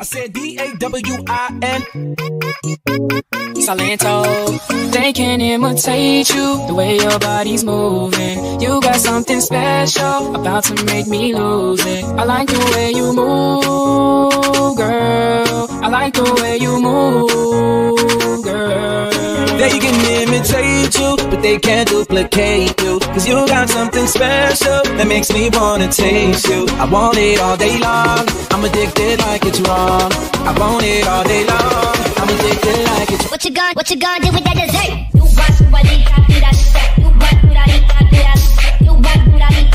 I said D-A-W-I-N. Silento. They can't imitate you, the way your body's moving. You got something special, about to make me lose it. I like the way you move, girl. I like the way you move, girl. They can imitate you, but they can't duplicate you. Cause you got something special that makes me wanna taste you. I want it all day long, I'm addicted like it's wrong. I want it all day long, I'm addicted like it's wrong. What you gonna do with that dessert? You want to do that shit. You want to do that shit. You want to do that shit. What you gonna do with that dessert?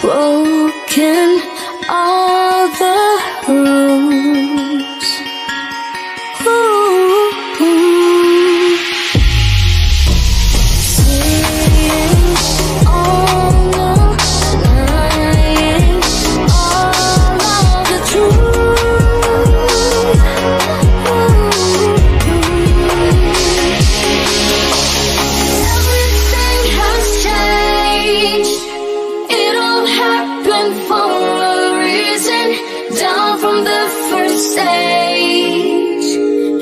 Broken all the rules. Ooh. Serious on the lying, all of the truth. Everything has changed. Happened for a reason, down from the first stage.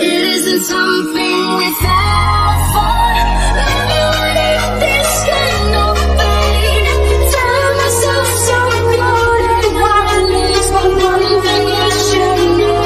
It isn't something without thought. Never wanted this kind of pain. Tell myself so good and hard is the one thing I should know.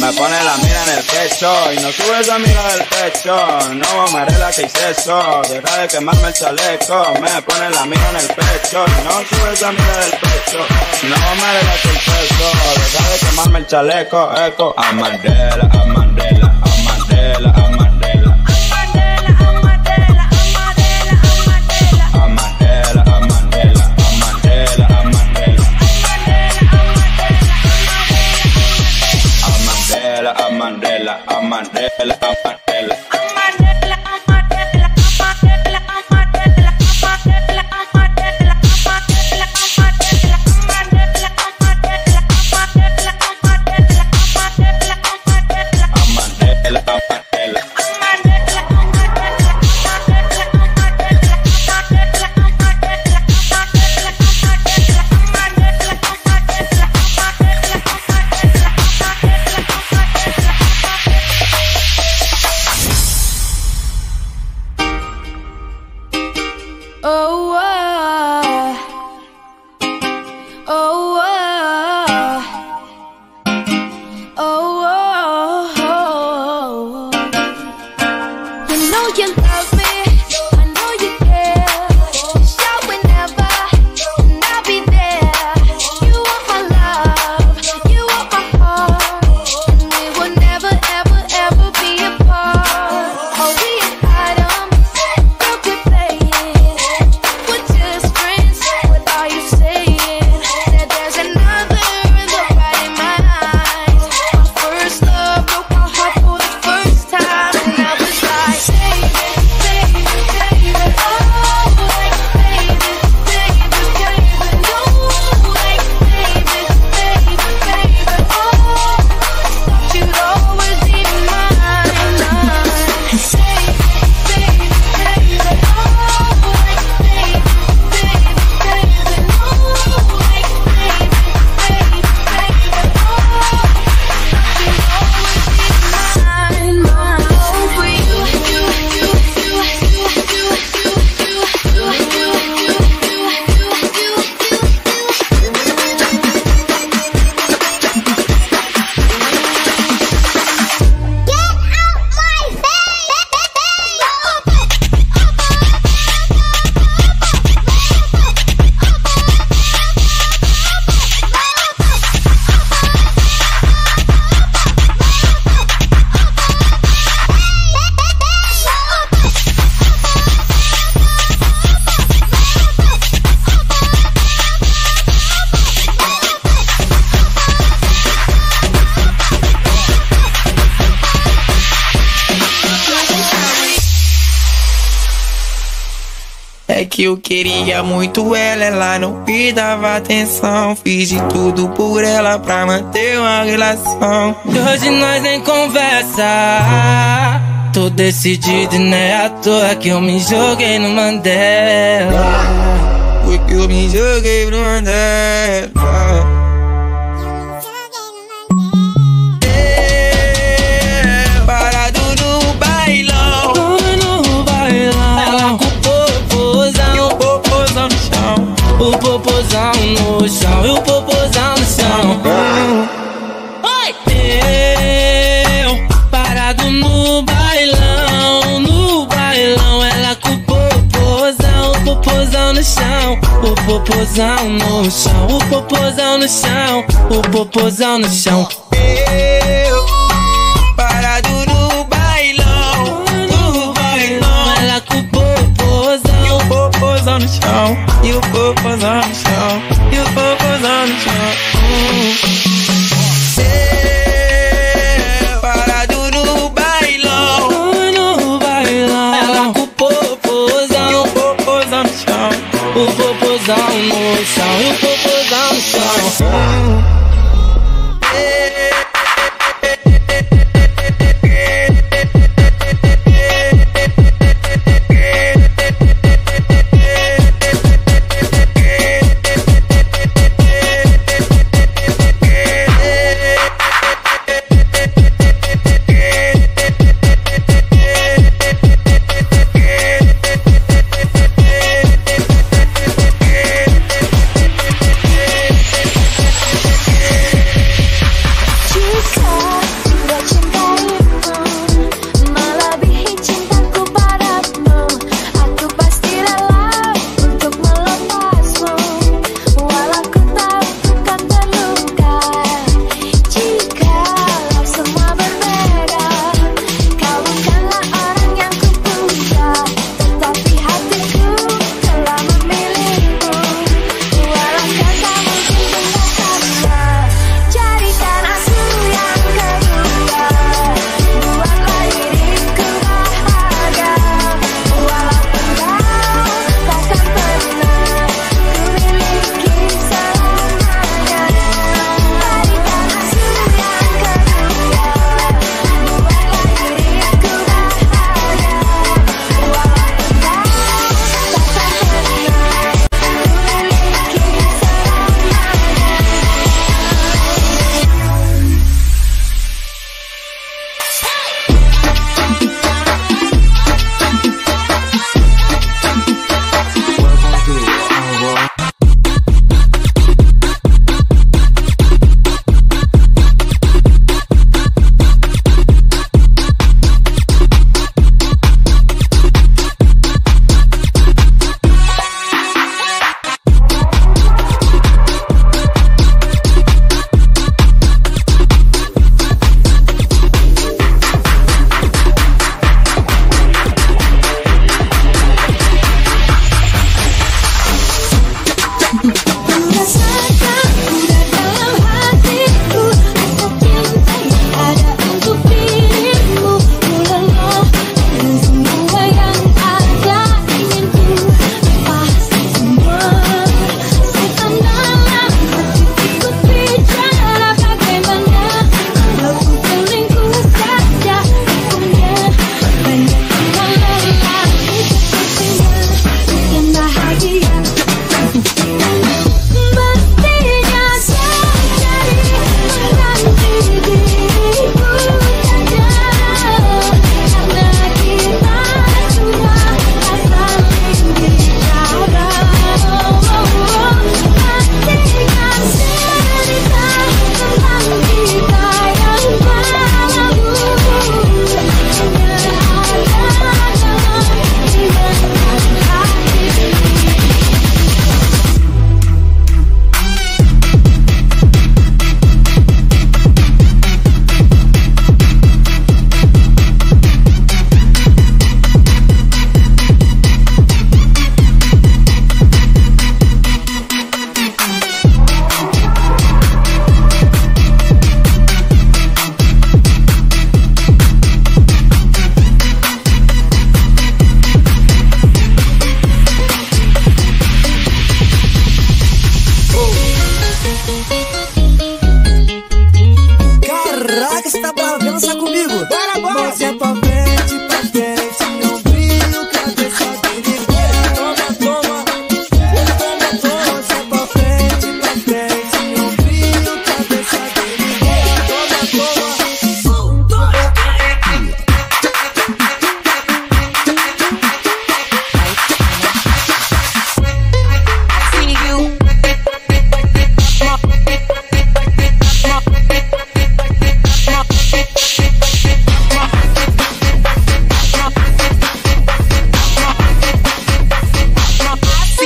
Me pone la mira en el pecho y no sube esa mira del pecho. No amaré la que hice eso, deja de quemarme el chaleco. Me pone la mira en el pecho y no sube esa mira del pecho. No amaré la que hice eso, deja de quemarme el chaleco. Eco a Mandela, a Mandela, a Mandela, a Mandela. É que eu queria muito ela, ela não me dava atenção. Fiz de tudo por ela pra manter uma relação. E hoje nós nem conversa. Tô decidido e não é à toa que eu me joguei no Mandela. Foi que eu me joguei no Mandela. O popozão no chão e o popozão no chão. Eu parado no bailão, no bailão. Ela com o popozão no chão. O popozão no chão, o popozão no chão, o popozão no chão. Eu parado no bailão, no bailão. Ela com o popozão no chão. E o popozão no chão, e o popozão no chão. Cê parado no bailão, no bailão. Ela com o popozão, e o popozão no chão. O popozão no chão, e o popozão no chão.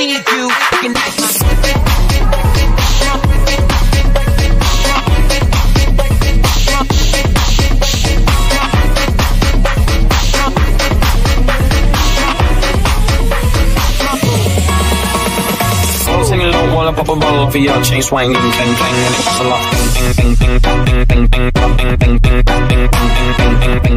need you fucking I'm singing low while I pop a bottle for your chain swinging, bling bling, and it's a lot. Bing bing bing bing bing bing bing bing bing bing bing bing bing bing bing bing.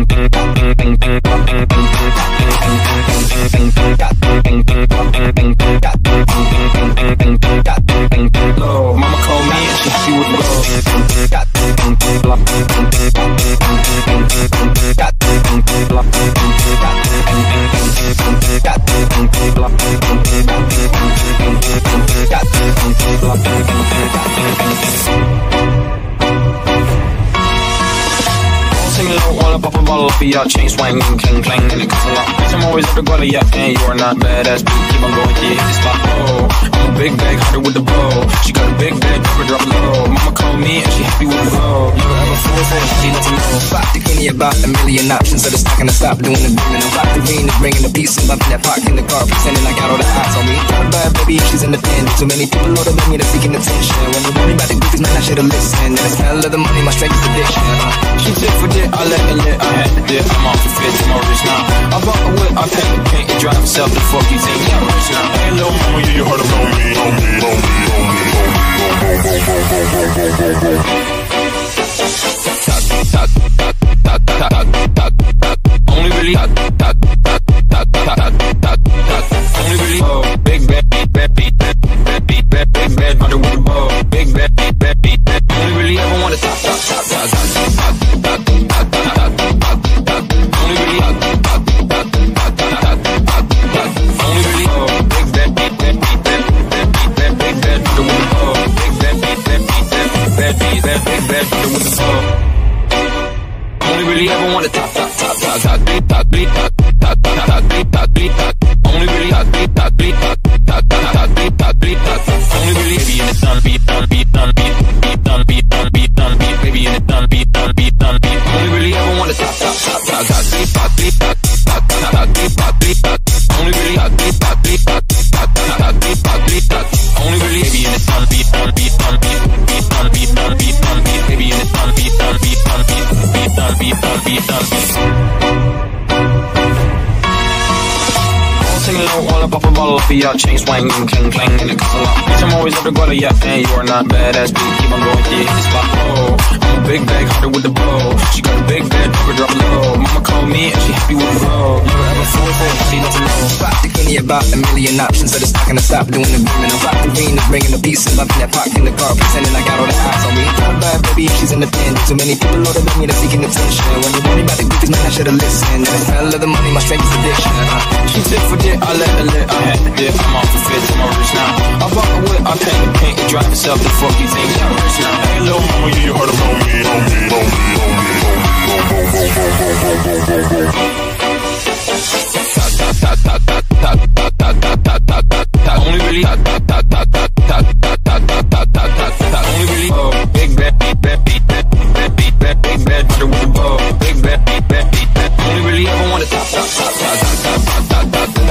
Your chain swinging, clang clang, and it costs a lot. Bitch, I'm always up to guala, yeah, and you are not badass. Bitch, keep on going, yeah, hit the spot. Oh, I'm a big bag, harder with the bow. She got a big bag, cover drop low. Mama called me and she happy with the flow. You don't have a fool for it, she doesn't know. Fuck, they give me about a million options, so they're stuck in the stop doing the booming. I'm rock the green, the ring, and the peace, and bumping that park in the car, pretending I got all the eyes on me. Got a bad baby, she's independent. Too many people loaded with me, they're seeking attention. When you worry about the goofies, man, I should've listened. And the smell of the money, my strength is addiction. She did for did, I let her lit, I had to. I'm off the fence, I'm all rich now. I bought a whip, I paint the paint, and drive myself the fuck you think, yeah, I'm rich now. Hey, little mama, yeah, you heard of me. Only really only really oh, big bad, big bad, big bad, big bad, big bad, under with the bow. Big bad, big bad, big bad. Only really ever wanna top, top, top, top, top, top, top, top, top. Your chain swinging, clang clang, and it costs a lot. Bitch, I'm always up to guala, yeah, and you are not badass. Bitch, keep on going, yeah, hit the spot. Oh, I'm a big bag, harder with the bow. She got a big bag, cover drop low. Mama called me and she happy with the flow. You don't ever fool for it, she doesn't know. Fuck, they give me about a million options, so they're stuck in the stop doing the booming. I'm rock the green, the ring, and the peace, and bumping that park in the car, pretending I got all the eyes on me. Got a bad baby, she's independent. Too many people loaded with me, they're seeking attention. When you worry about the goofies, man, I should've listened. The smell of the money, my strength is addiction. She did for did, I let her lit, I had to. I'm off the fence, I'm all rich now. I bought a whip, I paint the paint, and drive myself the fuck you think, yeah, I'm rich now. Hey, little mama, yeah, you heard of me. Only really, only really, oh, big bad, big bad, big bad, big bad, big bad, big bad, brother with a bow, big bad, big bad, big bad. Only really ever wanna top, top, top, top, top, top, top, top.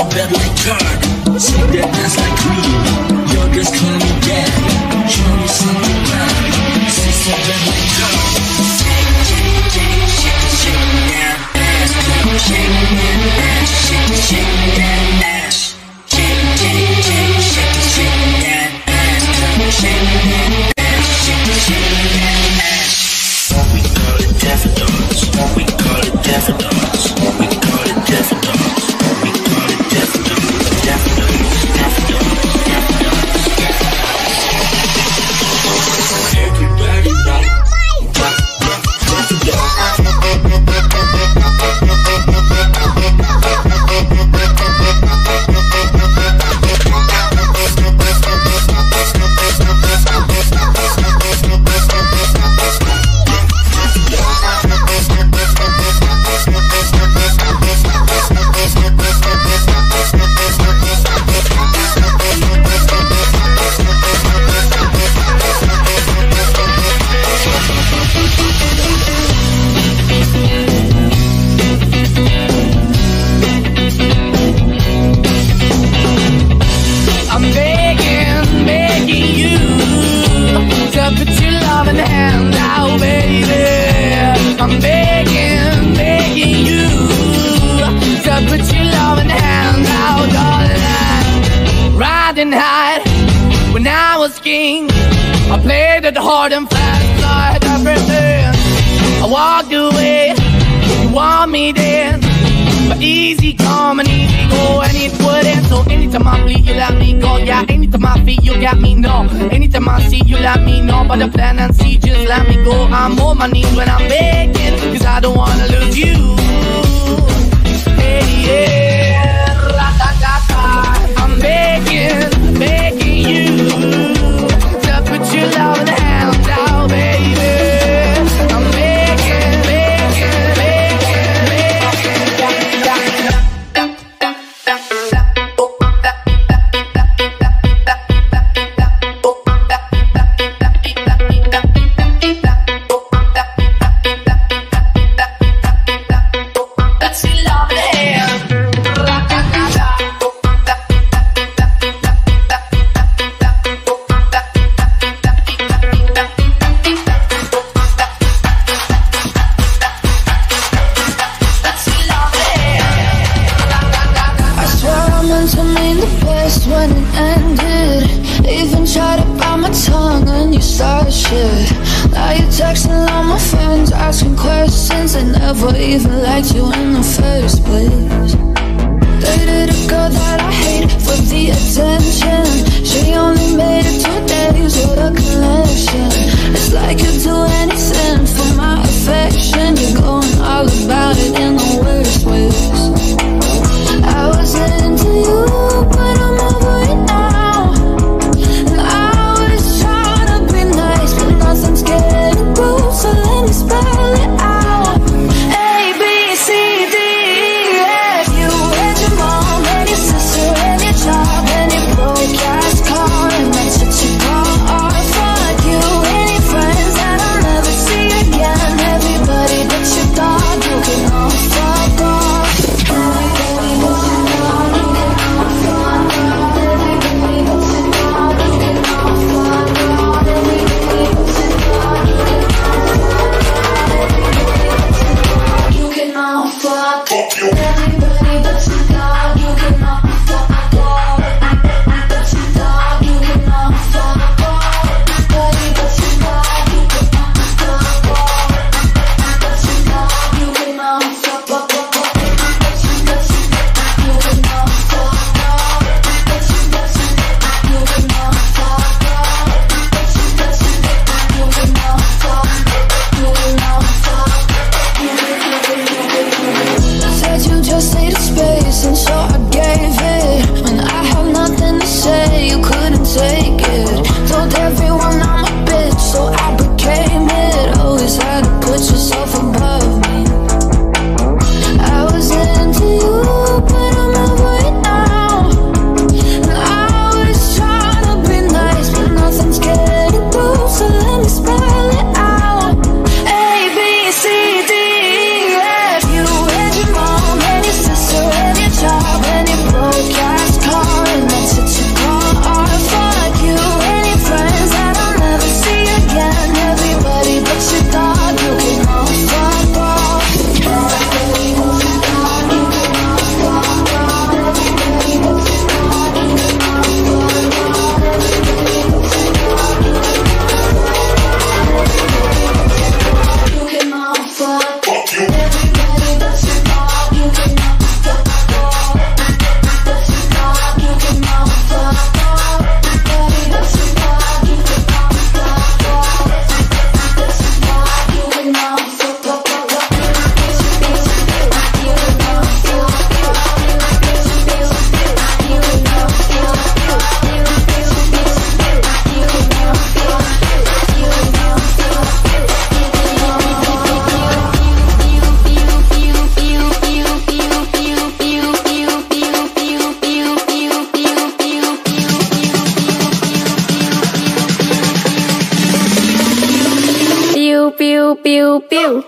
a bed like curd. Sweet that ass like cream. Your girls call me dad. Show me something bad. She's a bed like curd. The plan and see, just let me go. I'm on my knees when I'm begging, cause I don't wanna lose you. Hey, yeah, I'm begging, begging you to put your love in the hand out, baby. I'm begging, begging, begging, begging. Even liked you in the first place. Dated a girl that I hate for the attention. She only made it 2 days with a connection. It's like you'd do anything for my affection. You're going all about it in the worst ways. I was into you, but I'm over it now. And I was trying to be nice, but nothing's getting through. So let me spell it out. Cast pew pew pew.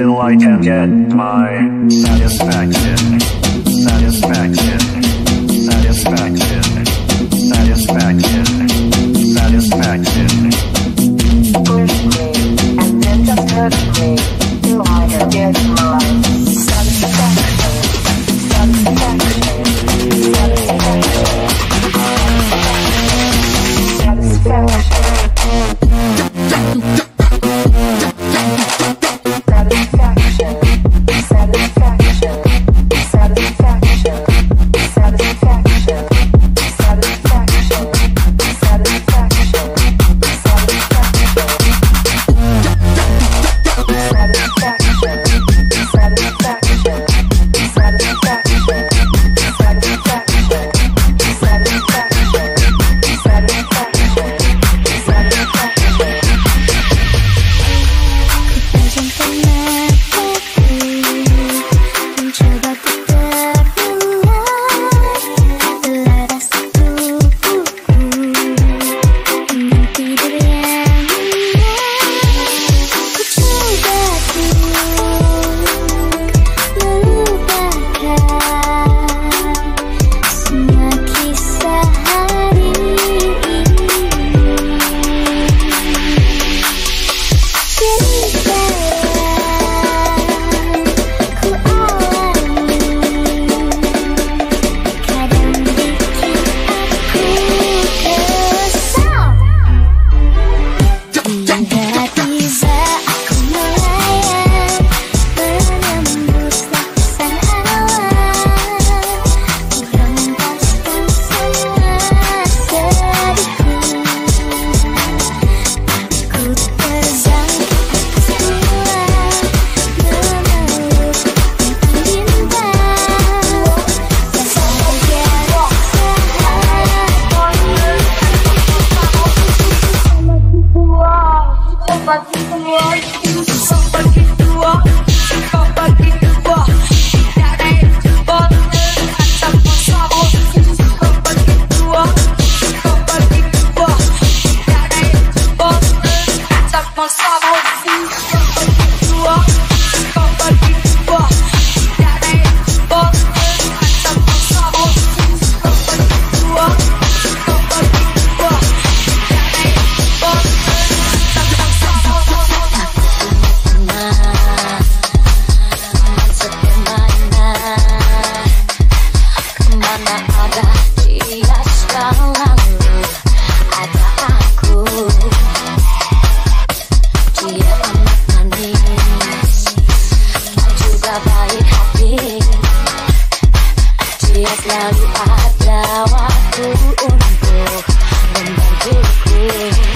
until I can get my satisfaction. Satisfaction. Satisfaction. Satisfaction. Satisfaction. Push me, and then just hurt me, till I can get my satisfaction. Satisfaction. Satisfaction. Satisfaction. Selalu ada waktu untuk membantuku.